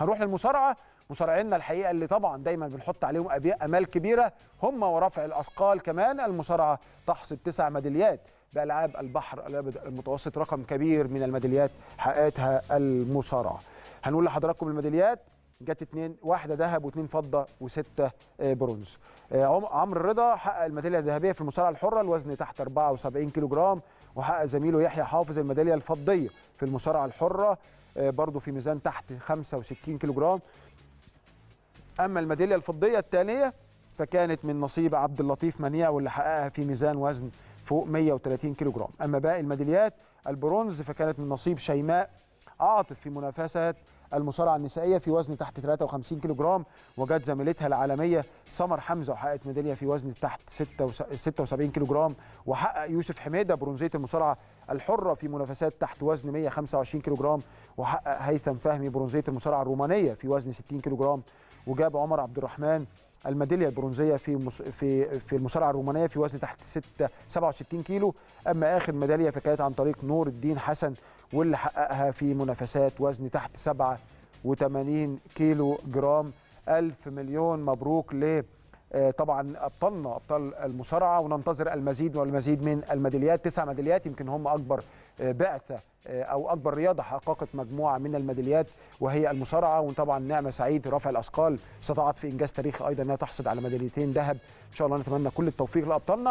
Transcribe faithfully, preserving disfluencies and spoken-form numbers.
هنروح للمصارعه، مصارعينا الحقيقه اللي طبعا دايما بنحط عليهم امال كبيره هم ورفع الاثقال كمان. المصارعه تحصد تسع ميداليات بألعاب البحر المتوسط، رقم كبير من الميداليات حققتها المصارعه. هنقول لحضراتكم الميداليات جت اتنين، واحده ذهب واثنين فضه وسته برونز. عمرو رضا حقق الميداليه الذهبيه في المصارعه الحره الوزن تحت أربعة وسبعين كيلو جرام، وحقق زميله يحيى حافظ الميداليه الفضيه في المصارعه الحره برضه في ميزان تحت خمسة وستين كيلو جرام. اما الميداليه الفضيه الثانيه فكانت من نصيب عبد اللطيف منيع واللي حققها في ميزان وزن فوق مئة وثلاثين كيلو جرام. اما باقي الميداليات البرونز فكانت من نصيب شيماء عاطف في منافسه المصارعه النسائيه في وزن تحت ثلاثة وخمسين كيلو جرام، وجت زميلتها العالميه سمر حمزه وحققت ميداليه في وزن تحت ستة وسبعين كيلو جرام. وحقق يوسف حميده برونزيه المصارعه الحره في منافسات تحت وزن مئة وخمسة وعشرين كيلو جرام، وحقق هيثم فهمي برونزيه المصارعه الرومانيه في وزن ستين كيلو جرام. وجاب عمر عبد الرحمن الميداليه البرونزيه في في في المصارعه الرومانيه في وزن تحت سبعة وستين كيلو. اما اخر ميداليه فكانت عن طريق نور الدين حسن واللي حققها في منافسات وزن تحت سبعة وثمانين كيلو جرام. ألف مليون مبروك ل طبعا ابطالنا ابطال المصارعه، وننتظر المزيد والمزيد من الميداليات. تسع ميداليات يمكن هم اكبر بعثه او اكبر رياضه حققت مجموعه من الميداليات وهي المصارعه. وطبعا نعمه سعيد رفع الاثقال استطاعت في انجاز تاريخي ايضا انها تحصد على ميداليتين ذهب. ان شاء الله نتمنى كل التوفيق لابطالنا.